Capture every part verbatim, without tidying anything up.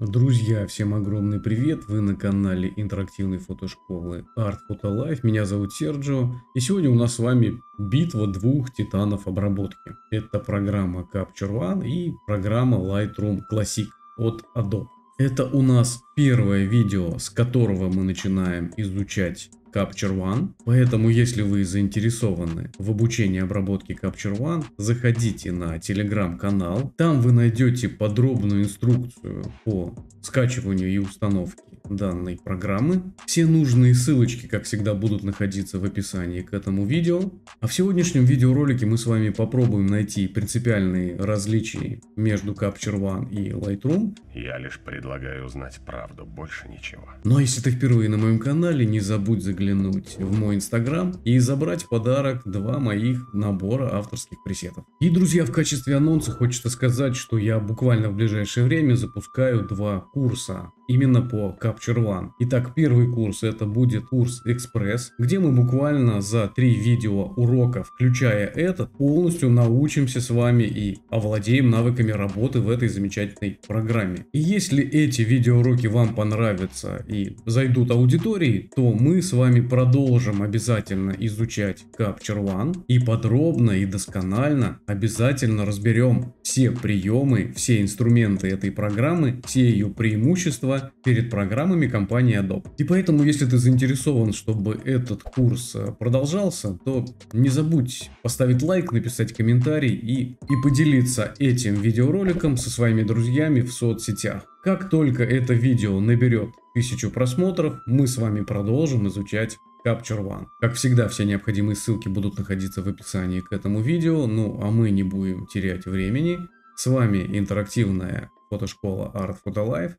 Друзья, всем огромный привет! Вы на канале интерактивной фотошколы Art Photo Life. Меня зовут Серджио, и сегодня у нас с вами битва двух титанов обработки. Это программа Capture One и программа Lightroom Classic от Adobe. Это у нас первое видео, с которого мы начинаем изучать Capture One, поэтому если вы заинтересованы в обучении обработки Capture One, заходите на Telegram канал, там вы найдете подробную инструкцию по скачиванию и установке данной программы. Все нужные ссылочки, как всегда, будут находиться в описании к этому видео. А в сегодняшнем видеоролике мы с вами попробуем найти принципиальные различия между Capture One и Lightroom. Я лишь предлагаю узнать правду, больше ничего. Ну а если ты впервые на моем канале, не забудь заглянуть в мой Instagram и забрать в подарок два моих набора авторских пресетов. И, друзья, в качестве анонса хочется сказать, что я буквально в ближайшее время запускаю два курса именно по Capture One. Итак, первый курс — это будет курс экспресс, где мы буквально за три видео урока, включая этот, полностью научимся с вами и овладеем навыками работы в этой замечательной программе. И если эти видеоуроки вам понравятся и зайдут аудитории, то мы с вами продолжим обязательно изучать Capture One и подробно и досконально обязательно разберем все приемы, все инструменты этой программы, все ее преимущества перед программами компании Adobe. И поэтому, если ты заинтересован, чтобы этот курс продолжался, то не забудь поставить лайк, написать комментарий и, и поделиться этим видеороликом со своими друзьями в соцсетях. Как только это видео наберет тысячу просмотров, мы с вами продолжим изучать Capture One. Как всегда, все необходимые ссылки будут находиться в описании к этому видео. Ну, а мы не будем терять времени. С вами интерактивная фотошкола Art Photo Life.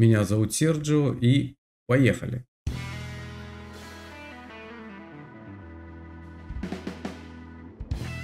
Меня зовут Серджио, и поехали!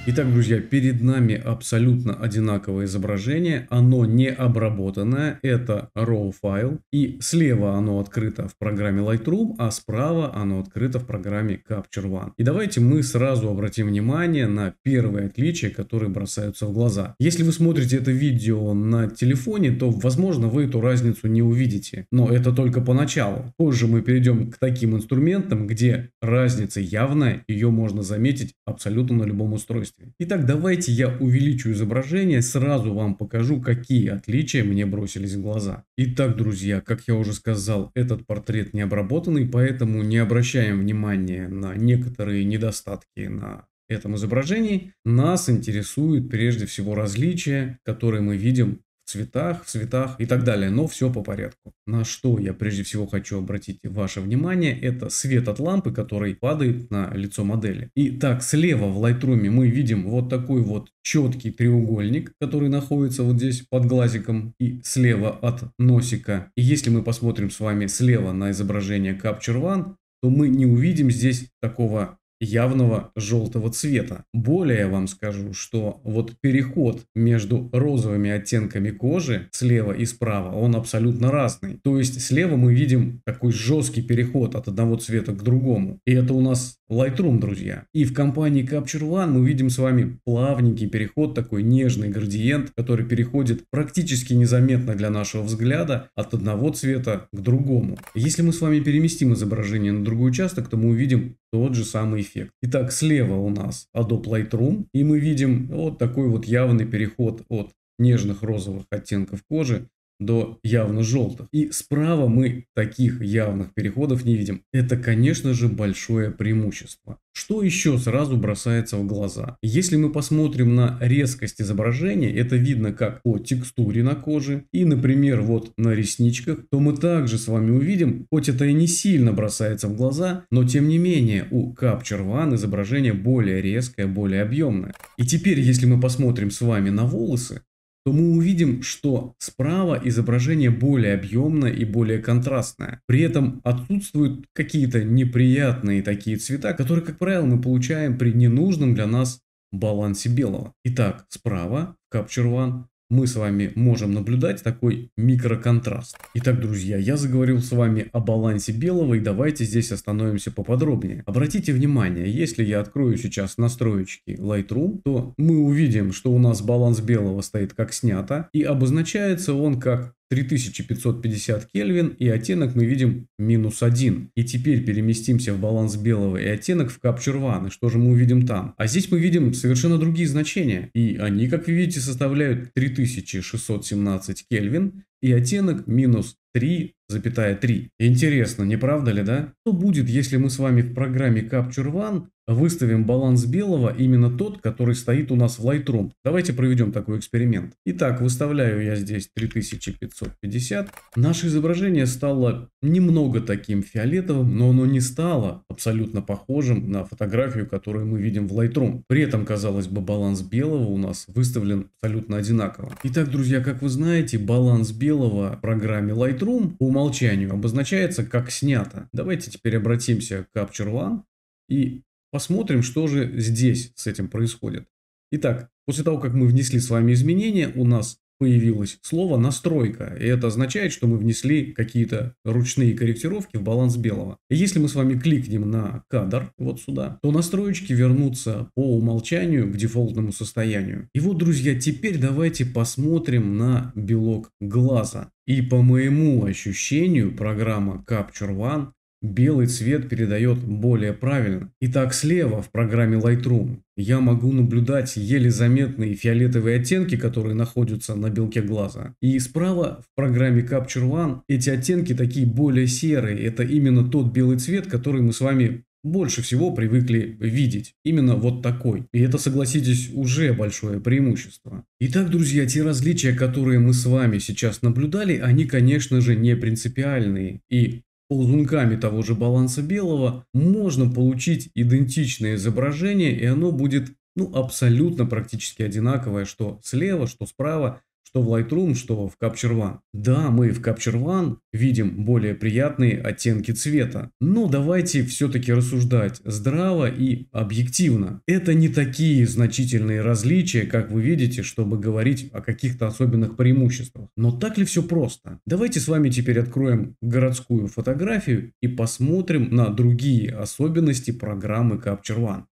Итак, друзья, перед нами абсолютно одинаковое изображение, оно не обработанное, это рау файл, и слева оно открыто в программе Lightroom, а справа оно открыто в программе Capture One. И давайте мы сразу обратим внимание на первые отличия, которые бросаются в глаза. Если вы смотрите это видео на телефоне, то, возможно, вы эту разницу не увидите, но это только поначалу. Позже мы перейдем к таким инструментам, где разница явная, ее можно заметить абсолютно на любом устройстве. Итак, давайте я увеличу изображение, сразу вам покажу, какие отличия мне бросились в глаза. Итак, друзья, как я уже сказал, этот портрет не обработанный, поэтому не обращаем внимания на некоторые недостатки на этом изображении. Нас интересует прежде всего различия, которые мы видим в цветах, в цветах и так далее, но все по порядку. На что я прежде всего хочу обратить ваше внимание, это свет от лампы, который падает на лицо модели. Итак, слева в Lightroom мы видим вот такой вот четкий треугольник, который находится вот здесь под глазиком и слева от носика. И если мы посмотрим с вами слева на изображение Capture One, то мы не увидим здесь такого явного желтого цвета. Более я вам скажу, что вот переход между розовыми оттенками кожи слева и справа, он абсолютно разный. То есть слева мы видим такой жесткий переход от одного цвета к другому. И это у нас Lightroom, друзья. И в компании Capture One мы видим с вами плавненький переход, такой нежный градиент, который переходит практически незаметно для нашего взгляда от одного цвета к другому. Если мы с вами переместим изображение на другой участок, то мы увидим тот же самый эффект. Итак, слева у нас Adobe Lightroom, и мы видим вот такой вот явный переход от нежных розовых оттенков кожи до явно желтых. И справа мы таких явных переходов не видим. Это, конечно же, большое преимущество. Что еще сразу бросается в глаза? Если мы посмотрим на резкость изображения, это видно как по текстуре на коже и, например, вот на ресничках, то мы также с вами увидим, хоть это и не сильно бросается в глаза, но тем не менее у Capture One изображение более резкое, более объемное. И теперь, если мы посмотрим с вами на волосы, то мы увидим, что справа изображение более объемное и более контрастное. При этом отсутствуют какие-то неприятные такие цвета, которые, как правило, мы получаем при ненужном для нас балансе белого. Итак, справа в Capture One мы с вами можем наблюдать такой микроконтраст. Итак, друзья, я заговорил с вами о балансе белого, и давайте здесь остановимся поподробнее. Обратите внимание, если я открою сейчас настроечки Lightroom, то мы увидим, что у нас баланс белого стоит как снято, и обозначается он как три тысячи пятьсот пятьдесят кельвин, и оттенок мы видим минус один. И теперь переместимся в баланс белого и оттенок в Capture One. И что же мы увидим там? А здесь мы видим совершенно другие значения. И они, как вы видите, составляют три тысячи шестьсот семнадцать кельвин и оттенок минус три запятая три. Интересно, не правда ли, да? Что будет, если мы с вами в программе Capture One выставим баланс белого именно тот, который стоит у нас в Lightroom? Давайте проведем такой эксперимент. Итак, выставляю я здесь три тысячи пятьсот пятьдесят. Наше изображение стало немного таким фиолетовым, но оно не стало абсолютно похожим на фотографию, которую мы видим в Lightroom. При этом, казалось бы, баланс белого у нас выставлен абсолютно одинаково. Итак, друзья, как вы знаете, баланс белого в программе Lightroom по умолчанию обозначается как снято. Давайте теперь обратимся к Capture One и посмотрим, что же здесь с этим происходит. Итак, после того, как мы внесли с вами изменения, у нас появилось слово «настройка». И это означает, что мы внесли какие-то ручные корректировки в баланс белого. И если мы с вами кликнем на кадр, вот сюда, то настроечки вернутся по умолчанию к дефолтному состоянию. И вот, друзья, теперь давайте посмотрим на белок глаза. И по моему ощущению, программа Capture One белый цвет передает более правильно. Итак, слева в программе Lightroom я могу наблюдать еле заметные фиолетовые оттенки, которые находятся на белке глаза. И справа в программе Capture One эти оттенки такие более серые. Это именно тот белый цвет, который мы с вами больше всего привыкли видеть. Именно вот такой. И это, согласитесь, уже большое преимущество. Итак, друзья, те различия, которые мы с вами сейчас наблюдали, они, конечно же, не принципиальные. И ползунками того же баланса белого можно получить идентичное изображение, и оно будет, ну, абсолютно практически одинаковое, что слева, что справа, что в Lightroom, что в Capture One. Да, мы в Capture One видим более приятные оттенки цвета, но давайте все-таки рассуждать здраво и объективно. Это не такие значительные различия, как вы видите, чтобы говорить о каких-то особенных преимуществах. Но так ли все просто? Давайте с вами теперь откроем городскую фотографию и посмотрим на другие особенности программы Capture One.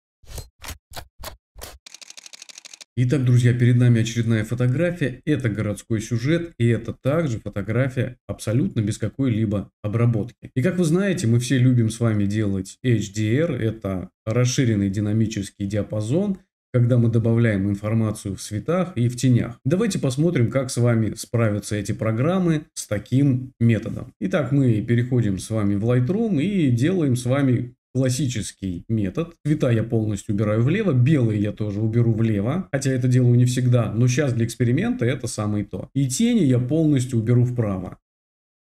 Итак, друзья, перед нами очередная фотография, это городской сюжет, и это также фотография абсолютно без какой-либо обработки. И как вы знаете, мы все любим с вами делать эйч ди ар, это расширенный динамический диапазон, когда мы добавляем информацию в цветах и в тенях. Давайте посмотрим, как с вами справятся эти программы с таким методом. Итак, мы переходим с вами в Lightroom и делаем с вами классический метод. Цвета я полностью убираю влево, белые я тоже уберу влево, хотя это делаю не всегда, но сейчас для эксперимента это самое то. И тени я полностью уберу вправо.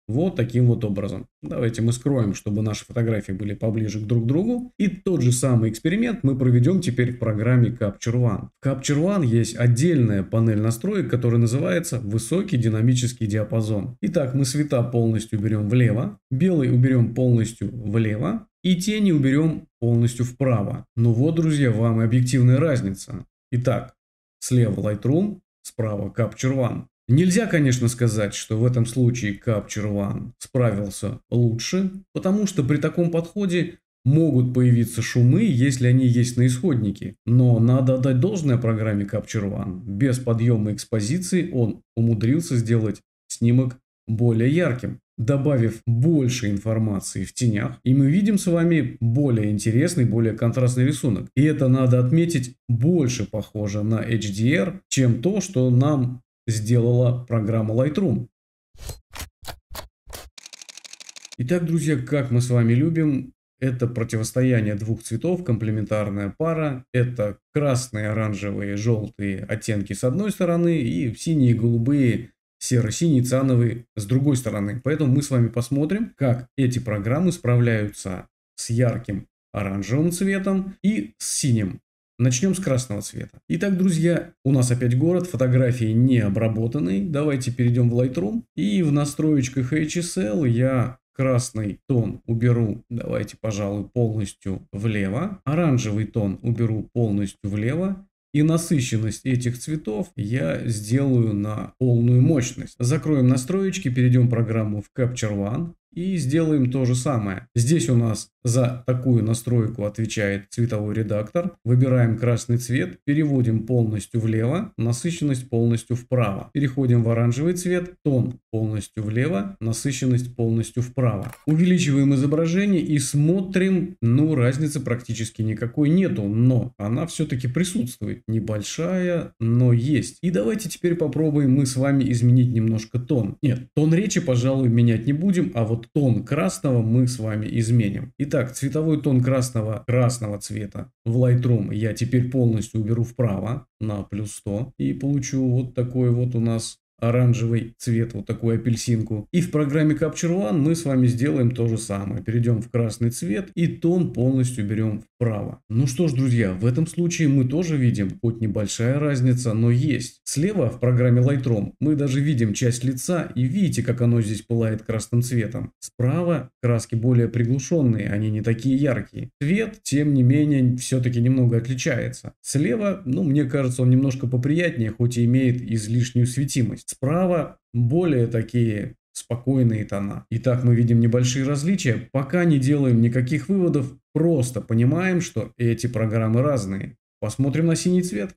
Вот таким вот образом. Давайте мы скроем, чтобы наши фотографии были поближе друг к другу. И тот же самый эксперимент мы проведем теперь в программе Capture One. В Capture One есть отдельная панель настроек, которая называется «Высокий динамический диапазон». Итак, мы цвета полностью уберем влево, белый уберем полностью влево, и тени уберем полностью вправо. Ну вот, друзья, вам и объективная разница. Итак, слева Lightroom, справа Capture One. Нельзя, конечно, сказать, что в этом случае Capture One справился лучше, потому что при таком подходе могут появиться шумы, если они есть на исходнике. Но надо отдать должное программе Capture One. Без подъема экспозиции он умудрился сделать снимок более ярким, добавив больше информации в тенях, и мы видим с вами более интересный, более контрастный рисунок. И это, надо отметить, больше похоже на эйч ди ар, чем то, что нам сделала программа Lightroom. Итак, друзья, как мы с вами любим, это противостояние двух цветов, комплементарная пара. Это красные, оранжевые, желтые оттенки с одной стороны и синие, голубые, серо-синий, циановый с другой стороны. Поэтому мы с вами посмотрим, как эти программы справляются с ярким оранжевым цветом и с синим. Начнем с красного цвета. Итак, друзья, у нас опять город, фотографии не обработаны. Давайте перейдем в Lightroom. И в настроечках эйч эс эл я красный тон уберу, давайте, пожалуй, полностью влево. Оранжевый тон уберу полностью влево. И насыщенность этих цветов я сделаю на полную мощность. Закроем настроечки, перейдем в программу в Capture One. И сделаем то же самое. Здесь у нас за такую настройку отвечает цветовой редактор. Выбираем красный цвет, переводим полностью влево, насыщенность полностью вправо. Переходим в оранжевый цвет, тон полностью влево, насыщенность полностью вправо. Увеличиваем изображение и смотрим. Ну, разницы практически никакой нету, но она все-таки присутствует. Небольшая, но есть. И давайте теперь попробуем мы с вами изменить немножко тон. Нет, тон речи, пожалуй, менять не будем, а вот тон красного мы с вами изменим. Итак, цветовой тон красного красного цвета в Lightroom я теперь полностью уберу вправо на плюс сто и получу вот такой вот у нас оранжевый цвет, вот такую апельсинку. И в программе Capture One мы с вами сделаем то же самое. Перейдем в красный цвет и тон полностью берем вправо. Ну что ж, друзья, в этом случае мы тоже видим, хоть небольшая разница, но есть. Слева в программе Lightroom мы даже видим часть лица и видите, как оно здесь пылает красным цветом. Справа краски более приглушенные, они не такие яркие. Цвет, тем не менее, все-таки немного отличается. Слева, ну мне кажется, он немножко поприятнее, хоть и имеет излишнюю светимость. Справа более такие спокойные тона. Итак, мы видим небольшие различия. Пока не делаем никаких выводов, просто понимаем, что эти программы разные. Посмотрим на синий цвет.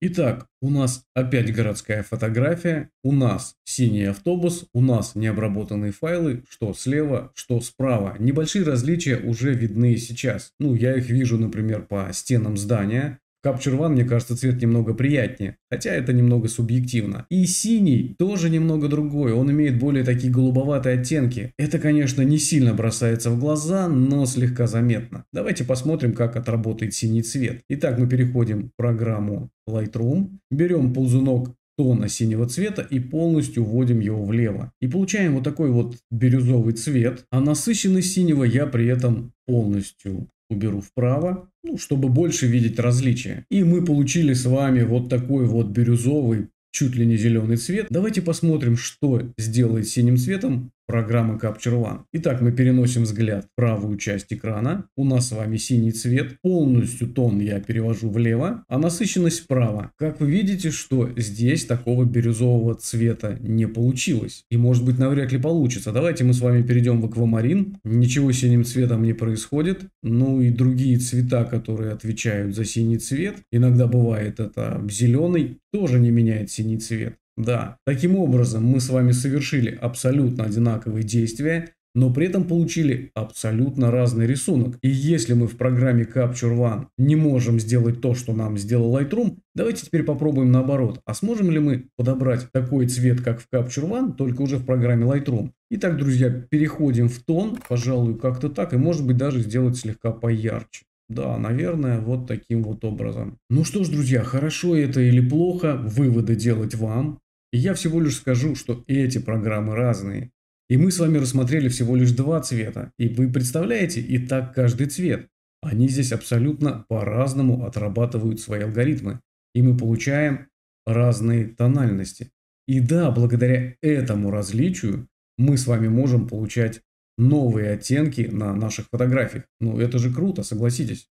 Итак, у нас опять городская фотография, у нас синий автобус, у нас необработанные файлы, что слева, что справа. Небольшие различия уже видны сейчас. Ну, я их вижу, например, по стенам здания. Capture One, мне кажется, цвет немного приятнее, хотя это немного субъективно. И синий тоже немного другой, он имеет более такие голубоватые оттенки. Это, конечно, не сильно бросается в глаза, но слегка заметно. Давайте посмотрим, как отработает синий цвет. Итак, мы переходим в программу Lightroom, берем ползунок тона синего цвета и полностью вводим его влево. И получаем вот такой вот бирюзовый цвет, а насыщенность синего я при этом полностью уберу вправо, ну, чтобы больше видеть различия. И мы получили с вами вот такой вот бирюзовый, чуть ли не зеленый цвет. Давайте посмотрим, что сделает синим цветом программа Capture One. Итак, мы переносим взгляд в правую часть экрана. У нас с вами синий цвет. Полностью тон я перевожу влево, а насыщенность вправо. Как вы видите, что здесь такого бирюзового цвета не получилось. И может быть навряд ли получится. Давайте мы с вами перейдем в аквамарин. Ничего синим цветом не происходит. Ну и другие цвета, которые отвечают за синий цвет. Иногда бывает это зеленый. Тоже не меняет синий цвет. Да, таким образом мы с вами совершили абсолютно одинаковые действия, но при этом получили абсолютно разный рисунок. И если мы в программе Capture One не можем сделать то, что нам сделал Lightroom, давайте теперь попробуем наоборот. А сможем ли мы подобрать такой цвет, как в Capture One, только уже в программе Lightroom? Итак, друзья, переходим в тон, пожалуй, как-то так, и может быть даже сделать слегка поярче. Да, наверное, вот таким вот образом. Ну что ж, друзья, хорошо это или плохо, выводы делать вам. Я всего лишь скажу, что эти программы разные. И мы с вами рассмотрели всего лишь два цвета. И вы представляете, и так каждый цвет. Они здесь абсолютно по-разному отрабатывают свои алгоритмы. И мы получаем разные тональности. И да, благодаря этому различию мы с вами можем получать новые оттенки на наших фотографиях. Ну это же круто, согласитесь.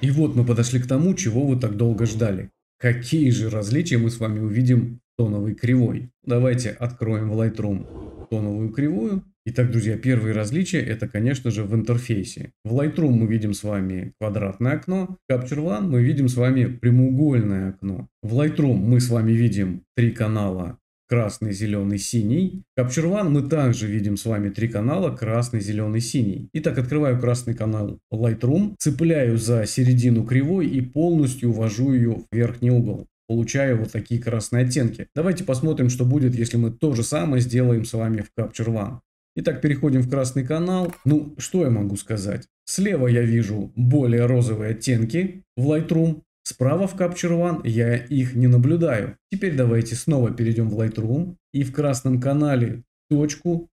И вот мы подошли к тому, чего вы так долго ждали. Какие же различия мы с вами увидим в тоновой кривой? Давайте откроем в Lightroom тоновую кривую. Итак, друзья, первые различия это, конечно же, в интерфейсе. В Lightroom мы видим с вами квадратное окно, в Capture One мы видим с вами прямоугольное окно. В Lightroom мы с вами видим три канала красный, зеленый, синий. В Capture One мы также видим с вами три канала красный, зеленый, синий. Итак, открываю красный канал Lightroom, цепляю за середину кривой и полностью ввожу ее в верхний угол. Получаю вот такие красные оттенки. Давайте посмотрим, что будет, если мы то же самое сделаем с вами в Capture One. Итак, переходим в красный канал. Ну, что я могу сказать? Слева я вижу более розовые оттенки в Lightroom. Справа в Capture One я их не наблюдаю. Теперь давайте снова перейдем в Lightroom. И в красном канале точку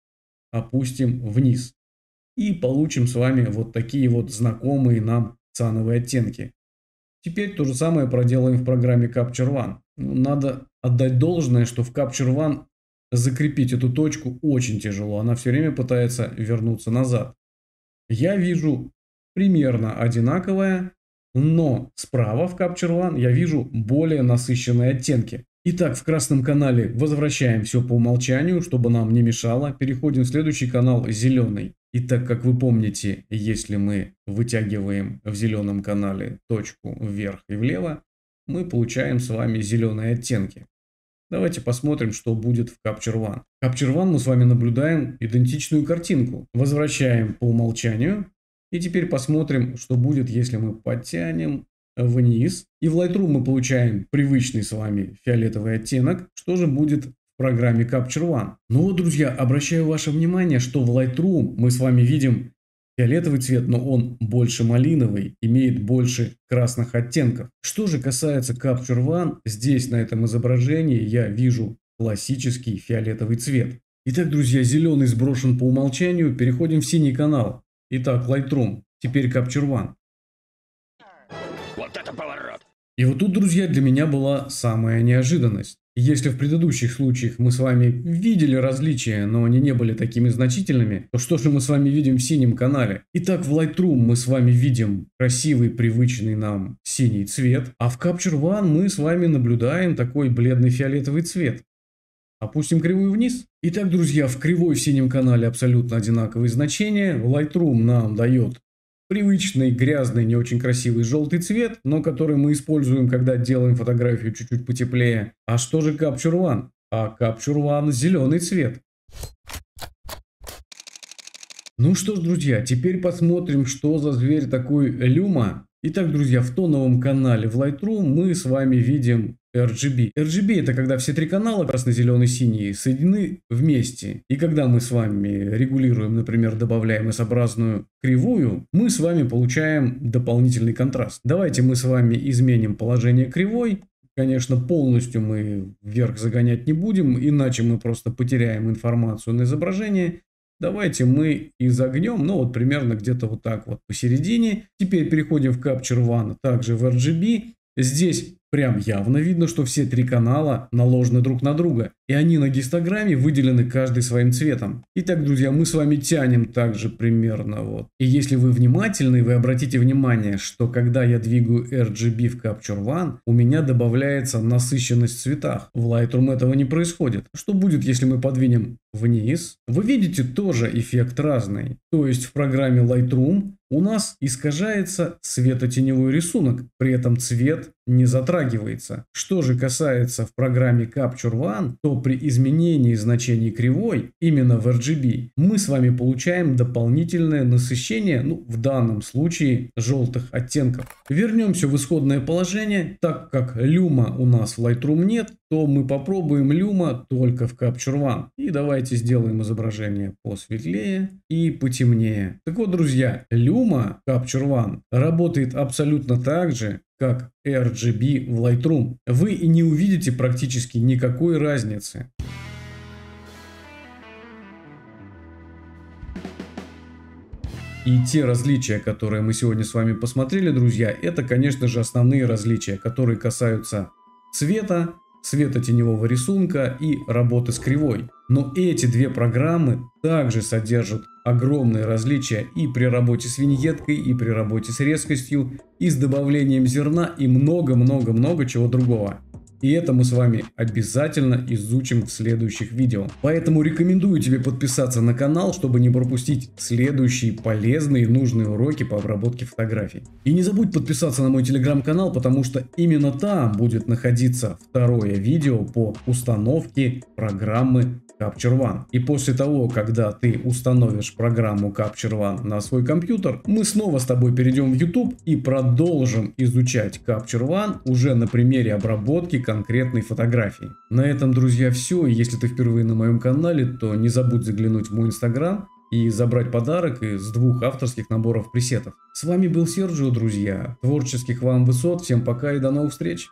опустим вниз. И получим с вами вот такие вот знакомые нам циановые оттенки. Теперь то же самое проделаем в программе Capture One. Надо отдать должное, что в Capture One... закрепить эту точку очень тяжело, она все время пытается вернуться назад. Я вижу примерно одинаковое но справа в Capture One я вижу более насыщенные оттенки. Итак, в красном канале возвращаем все по умолчанию, чтобы нам не мешало. Переходим в следующий канал, зеленый. И так как вы помните, если мы вытягиваем в зеленом канале точку вверх и влево, мы получаем с вами зеленые оттенки. Давайте посмотрим, что будет в Capture One. В Capture One мы с вами наблюдаем идентичную картинку. Возвращаем по умолчанию. И теперь посмотрим, что будет, если мы подтянем вниз. И в Lightroom мы получаем привычный с вами фиолетовый оттенок. Что же будет в программе Capture One? Ну вот, друзья, обращаю ваше внимание, что в Lightroom мы с вами видим фиолетовый цвет, но он больше малиновый, имеет больше красных оттенков. Что же касается Capture One, здесь на этом изображении я вижу классический фиолетовый цвет. Итак, друзья, зеленый сброшен по умолчанию. Переходим в синий канал. Итак, Lightroom, теперь Capture One. Вот это поворот! И вот тут, друзья, для меня была самая неожиданность. Если в предыдущих случаях мы с вами видели различия, но они не были такими значительными, то что же мы с вами видим в синем канале? Итак, в Lightroom мы с вами видим красивый, привычный нам синий цвет, а в Capture One мы с вами наблюдаем такой бледный фиолетовый цвет. Опустим кривую вниз. Итак, друзья, в кривой в синем канале абсолютно одинаковые значения. Lightroom нам дает привычный, грязный, не очень красивый желтый цвет, но который мы используем, когда делаем фотографию чуть-чуть потеплее. А что же Capture One? А Capture One зеленый цвет. Ну что ж, друзья, теперь посмотрим, что за зверь такой Luma. Итак, друзья, в тоновом канале в Lightroom мы с вами видим эр джи би. эр джи би это когда все три канала, красный, зеленый, синий, соединены вместе. И когда мы с вами регулируем, например, добавляем эс-образную кривую, мы с вами получаем дополнительный контраст. Давайте мы с вами изменим положение кривой. Конечно, полностью мы вверх загонять не будем, иначе мы просто потеряем информацию на изображении. Давайте мы изогнем, ну вот примерно где-то вот так вот посередине. Теперь переходим в Capture One, также в эр джи би. Здесь прям явно видно, что все три канала наложены друг на друга. И они на гистограмме выделены каждый своим цветом. Итак, друзья, мы с вами тянем также примерно вот. И если вы внимательны, вы обратите внимание, что когда я двигаю эр джи би в Capture One, у меня добавляется насыщенность в цветах. В Lightroom этого не происходит. Что будет, если мы подвинем вниз? Вы видите, тоже эффект разный. То есть в программе Lightroom у нас искажается светотеневой рисунок, при этом цвет не затрагивается. Что же касается в программе Capture One, то при изменении значений кривой, именно в эр джи би, мы с вами получаем дополнительное насыщение, ну, в данном случае желтых оттенков. Вернемся в исходное положение. Так как Luma у нас в Lightroom нет, то мы попробуем Luma только в Capture One. И давайте сделаем изображение посветлее и потемнее. Так вот, друзья, Luma Capture One работает абсолютно так же, как эр джи би в Lightroom. Вы и не увидите практически никакой разницы. И те различия, которые мы сегодня с вами посмотрели, друзья, это, конечно же, основные различия, которые касаются цвета, светотеневого рисунка и работы с кривой. Но эти две программы также содержат огромные различия и при работе с виньеткой, и при работе с резкостью, и с добавлением зерна, и много-много-много чего другого. И это мы с вами обязательно изучим в следующих видео. Поэтому рекомендую тебе подписаться на канал, чтобы не пропустить следующие полезные и нужные уроки по обработке фотографий. И не забудь подписаться на мой телеграм-канал, потому что именно там будет находиться второе видео по установке программы Capture One. И после того, когда ты установишь программу Capture One на свой компьютер, мы снова с тобой перейдем в YouTube и продолжим изучать Capture One уже на примере обработки конкретной фотографии. На этом, друзья, все. Если ты впервые на моем канале, то не забудь заглянуть в мой Instagram и забрать подарок из двух авторских наборов пресетов. С вами был Серджио, друзья. Творческих вам высот. Всем пока и до новых встреч.